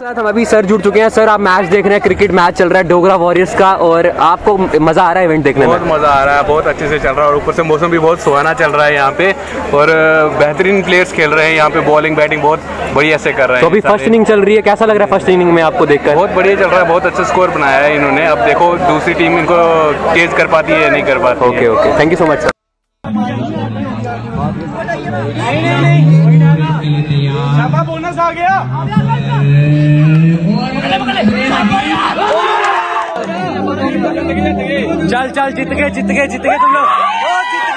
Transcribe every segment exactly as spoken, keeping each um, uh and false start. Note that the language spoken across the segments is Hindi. साथ हम अभी सर जुड़ चुके हैं। सर आप मैच देख रहे हैं, क्रिकेट मैच चल रहा है डोगरा वॉरियर्स का, और आपको मजा आ रहा है इवेंट देखने में? बहुत मजा आ रहा है, बहुत अच्छे से चल रहा है, और ऊपर से मौसम भी बहुत सुहाना चल रहा है यहाँ पे, और बेहतरीन प्लेयर्स खेल रहे हैं यहाँ पे, बॉलिंग बैटिंग बहुत बढ़िया से कर रहे हैं। तो अभी फर्स्ट इनिंग चल रही है, कैसा लग रहा है फर्स्ट इनिंग में आपको देखकर? बहुत बढ़िया चल रहा है, बहुत अच्छा स्कोर बनाया है इन्होंने। अब देखो दूसरी टीम इनको तेज कर पाती है या नहीं कर पाती। Okay okay, thank you so much sir. Bonus आ गया, चल चल जीत गए जीत गए जीत गए तुम लोग, जीत गए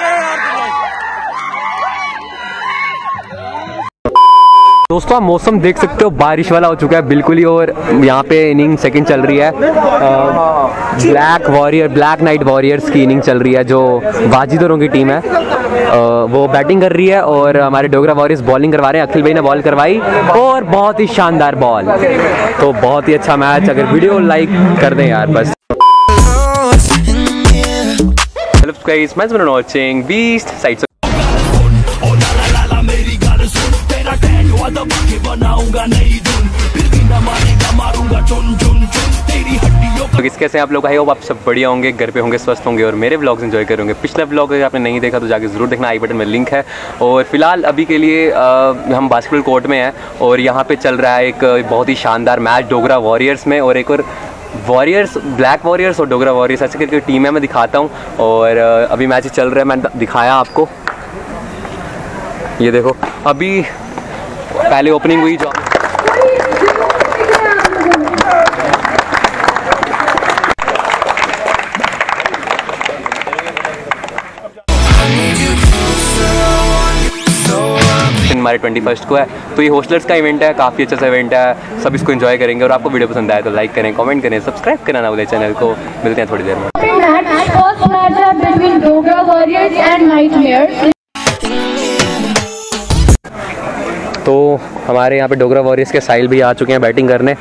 यार तुम लोग। दोस्तों मौसम देख सकते हो, बारिश वाला हो चुका है बिल्कुल ही, और यहाँ पे इनिंग सेकंड चल रही है। Black warrior black knight warriors की इनिंग चल रही है, जो वाजिदोरों की टीम है। आ, वो बैटिंग कर रही है और हमारे डोगरा वॉरियर्स बॉलिंग करवा रहे हैं। अखिल भाई ने बॉल करवाई और बहुत ही शानदार बॉल, तो बहुत ही अच्छा मैच। अगर वीडियो लाइक कर दें यार बस। कैसे आप लोग? आई होप आप सब बढ़िया होंगे, घर पे होंगे, स्वस्थ होंगे और मेरे ब्लॉग्स एंजॉय करेंगे। पिछला ब्लॉग अगर आपने नहीं देखा तो जाके जरूर देखना, आई बटन में लिंक है। और फिलहाल अभी के लिए आ, हम बास्केटबॉल कोर्ट में हैं और यहाँ पे चल रहा है एक बहुत ही शानदार मैच डोगरा वॉरियर्स में, और एक और वॉरियर्स ब्लैक वॉरियर्स और डोगरा वॉरियर्स ऐसे करके टीम है। मैं दिखाता हूँ, और अभी मैच चल रहा है, मैंने दिखाया आपको, ये देखो अभी पहले ओपनिंग हुई। जो हमारे ट्वेंटी फर्स्ट को है, तो ये होस्टलर्स का इवेंट है, काफ़ी अच्छा सा इवेंट है, सब इसको एंजॉय करेंगे। और आपको वीडियो पसंद आया तो लाइक करें, कमेंट करें, सब्सक्राइब करना ना भूलें चैनल को। मिलते हैं थोड़ी देर में। तो हमारे यहाँ पे डोगरा वॉरियर्स के साहिल भैया आ चुके हैं बैटिंग करने।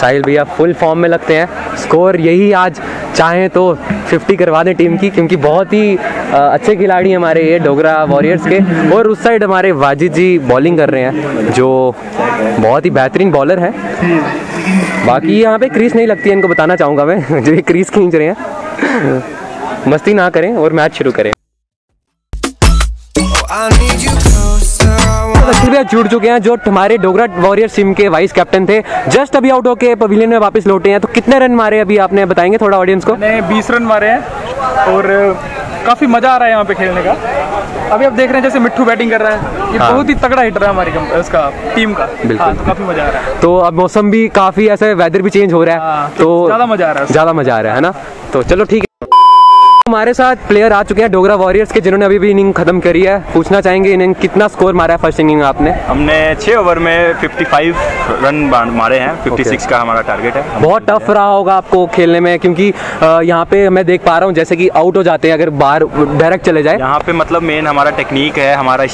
साहिल भैया फुल फॉर्म में लगते हैं, स्कोर यही आज चाहें तो फिफ्टी करवा दें टीम की, क्योंकि बहुत ही अच्छे खिलाड़ी हैं हमारे ये डोगरा वॉरियर्स के। और उस साइड हमारे वाजिद जी बॉलिंग कर रहे हैं, जो बहुत ही बेहतरीन बॉलर हैं। बाकी यहाँ पे क्रीज नहीं लगती है, इनको बताना चाहूँगा मैं, जो ये क्रीज खींच रहे हैं। मस्ती ना करें और मैच शुरू करें। अखिल भैया जुड़ चुके हैं, जो हमारे डोगरा वॉरियर्स टीम के वाइस कैप्टन थे, जस्ट अभी आउट होके पवेलियन में वापस लौटे हैं। तो कितने रन मारे अभी आपने, बताएंगे थोड़ा ऑडियंस को? मैंने बीस रन मारे हैं और काफ़ी मज़ा आ रहा है यहाँ पे खेलने का। अभी आप देख रहे हैं जैसे मिट्ठू बैटिंग कर रहा है, ये हाँ। बहुत ही तगड़ा हिटर है हमारी उसका टीम का, बिल्कुल हाँ, तो काफ़ी मज़ा आ रहा है। तो अब मौसम भी काफ़ी ऐसे, वेदर भी चेंज हो रहा है हाँ, तो ज़्यादा मज़ा आ रहा है ज़्यादा मज़ा आ रहा है ना। तो चलो ठीक है, हमारे साथ प्लेयर आ चुके हैं डोगरा वॉरियर्स के, जिन्होंने अभी भी इनिंग खत्म करी है। पूछना चाहेंगे इन्हें कितना स्कोर मारा है फर्स्ट इनिंग में आपने? हमने छः ओवर में पचपन रन मारे हैं, छप्पन okay. का हमारा टारगेट है। बहुत टफ रहा होगा आपको खेलने में, क्योंकि यहाँ पे मैं देख पा रहा हूँ जैसे कि आउट हो जाते हैं अगर बाहर डायरेक्ट चले जाए। यहाँ पे मतलब मेन हमारा टेक्निक है, हमारा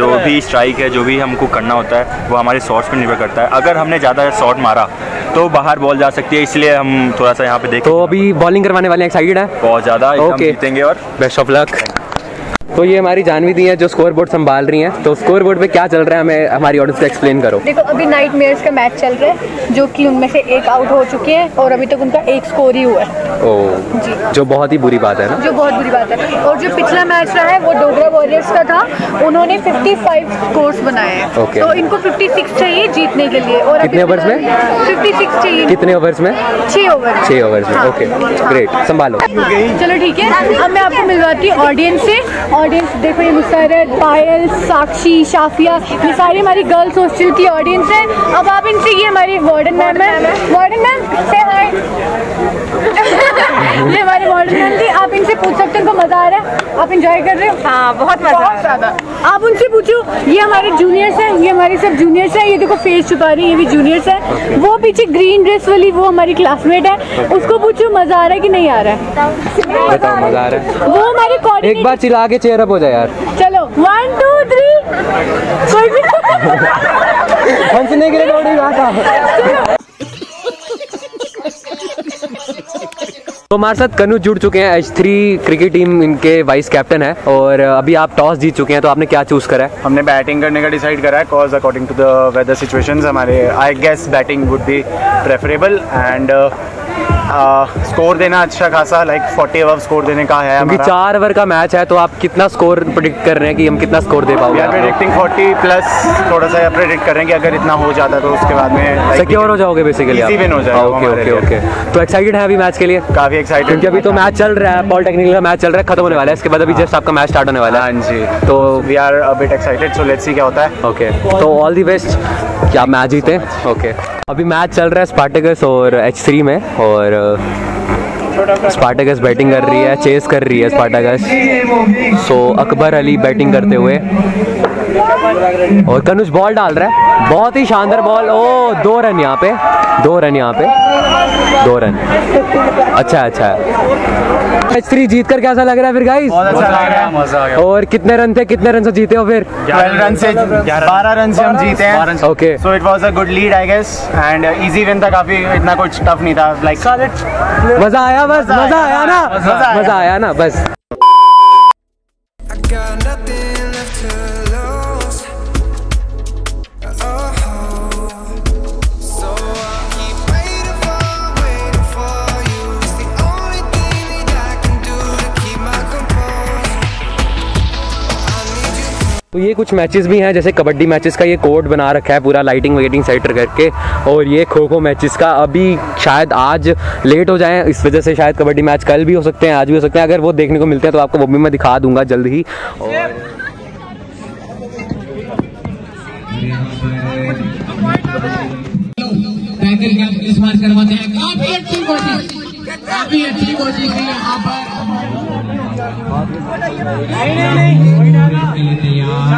जो भी स्ट्राइक है, जो भी हमको करना होता है वो हमारे शॉट्स पर निर्भर करता है। अगर हमने ज़्यादा शॉट मारा तो बाहर बॉल जा सकती है, इसलिए हम थोड़ा सा यहाँ पे देखें। तो अभी बॉलिंग करवाने वाले एक्साइटेड हैं बहुत ज़्यादा, जीतेंगे और बेस्ट ऑफ लक। तो ये हमारी जानवी दी है जो स्कोर बोर्ड संभाल रही हैं, तो स्कोर बोर्ड पे क्या चल रहा है हमें हमारी ऑडियंस को एक्सप्लेन करो। देखो अभी नाइटमेयर्स का मैच चल रहा है, जो कि उनमें से एक आउट हो चुके हैं और अभी तक उनका एक स्कोर ही हुआ है। ओह जी, जो बहुत ही बुरी बात है ना, जो बहुत बुरी बात है। और जो पिछला मैच रहा है वो डोगरा वॉरियर्स का था, उन्होंने फिफ्टी फाइव स्कोर्स बनाए हैं okay. तो इनको फिफ्टी सिक्स चाहिए जीतने के लिए। और कितने ओवर्स में? फिफ्टी सिक्स चाहिए। कितने ओवर्स में? छः ओवर छः ओवर्स में। ओके ग्रेट, संभालो। चलो ठीक है, अब मैं आपको मिलवाती हूँ ऑडियंस से। ऑडियंस देखो, ये मुसरत, पायल, साक्षी, शाफिया, ये सारी हमारी गर्ल्स हॉस्टल की ऑडियंस है। अब आप इनसे, ये हमारी वार्डन मैम है, वार्डन मैम से हाय। ये हमारी वार्डन मैम थी, आप इनसे पूछ सकते हैं उनको मज़ा आ रहा है, आप इंजॉय कर रहे हो? हाँ बहुत मज़ा आ रहा है। आप उनसे पूछो। ये हमारे जूनियर्स हैं, ये हमारे सब जूनियर्स हैं, ये देखो फेस छुपा रही है, ये भी जूनियर्स हैं। वो पीछे ग्रीन ड्रेस वाली वो हमारी क्लासमेट है, उसको पूछो मज़ा आ रहा है कि नहीं आ रहा है। बताओ मज़ा आ रहा है। वो हमारे कॉलेज एक बार चिल्ला के चेयर अप हो जाए यार। चलो वन टू थ्री हंसने के लिए दौड़ी रहा था। तो हमारे साथ कनु जुड़ चुके हैं, एच थ्री क्रिकेट टीम इनके वाइस कैप्टन है। और अभी आप टॉस जीत चुके हैं तो आपने क्या चूज करा है? हमने बैटिंग करने का डिसाइड करा है, cause according to the weather situations हमारे I guess batting would be preferable and score देना अच्छा खासा लाइक फोर्टी अबव स्कोर देने का है हमारा। चार ओवर का मैच है तो आप कितना स्कोर प्रेडिक्ट कर रहे हैं कि हम कितना स्कोर दे पाओगे? यार प्रेडिक्टिंग फोर्टी प्लस थोड़ा सा प्रेडिक्ट कर रहे हैं कि अगर इतना हो जाता तो उसके बाद में सिक्योर हो जाओगे बेसिकली, इजी विन हो जाएगा। ओके ओके ओके, तो एक्साइटेड है अभी मैच के लिए? काफी एक्साइटेड क्योंकि अभी तो मैच चल रहा है, पॉल टेक्निकल का मैच चल रहा है, खत्म होने वाला है इसके बाद, अभी जस्ट आपका मैच स्टार्ट होने वाला है। हां जी, तो we are a bit excited, so let's see क्या होता है। ओके, तो ऑल द बेस्ट कि आप मैच जीते। ओके, अभी मैच चल रहा है स्पार्टकस और एच थ्री में, और स्पार्टकस बैटिंग कर रही है, चेस कर रही है Spartacus. So Akbar Ali batting करते हुए, और कनुज बॉल डाल रहा है, बहुत ही शानदार बॉल। ओ दो रन यहाँ पे, दो रन यहाँ पे, दो रन। अच्छा अच्छा है। एच थ्री जीत कर कैसा लग रहा है फिर गाइस? बहुत अच्छा लग रहा है, मजा आ गया। और कितने रन थे, कितने रन से जीते हो फिर? बारह रन से, बारह रन से हम जीते हैं। Okay, so it was a good lead I guess and easy win था, काफी इतना कुछ टफ नहीं था, लाइक मजा आया, बस मजा आया ना, मजा आया ना बस। तो ये कुछ मैचेस भी हैं, जैसे कबड्डी मैचेस का ये कोर्ट बना रखा है पूरा, लाइटिंग वेटिंग सेट करके, और ये खो खो मैचेस का अभी शायद आज लेट हो जाए इस वजह से, शायद कबड्डी मैच कल भी हो सकते हैं, आज भी हो सकते हैं। अगर वो देखने को मिलते हैं तो आपको वो भी मैं दिखा दूंगा जल्द ही।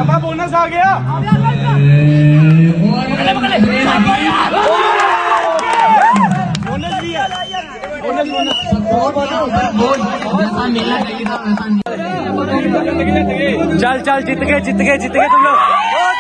और बोनस आ गया, बोनस दिया, बोनस बोनस मिलना चाहिए था। चल चल, जीत गए जीत गए जीत गए तुम लोग।